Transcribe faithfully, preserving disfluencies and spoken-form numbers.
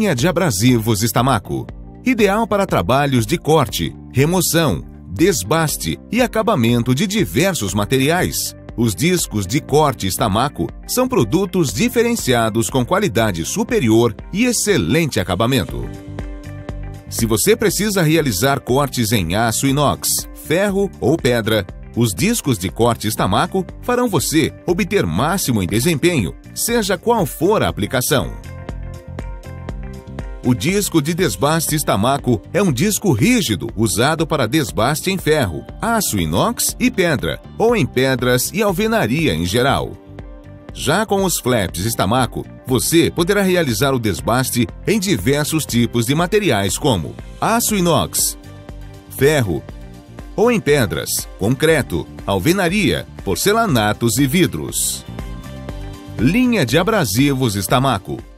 Linha de abrasivos Stamaco. Ideal para trabalhos de corte, remoção, desbaste e acabamento de diversos materiais. Os discos de corte Stamaco são produtos diferenciados com qualidade superior e excelente acabamento. Se você precisa realizar cortes em aço inox, ferro ou pedra, os discos de corte Stamaco farão você obter máximo em desempenho, seja qual for a aplicação. O disco de desbaste Stamaco é um disco rígido usado para desbaste em ferro, aço inox e pedra, ou em pedras e alvenaria em geral. Já com os flaps Stamaco, você poderá realizar o desbaste em diversos tipos de materiais como aço inox, ferro, ou em pedras, concreto, alvenaria, porcelanatos e vidros. Linha de abrasivos Stamaco.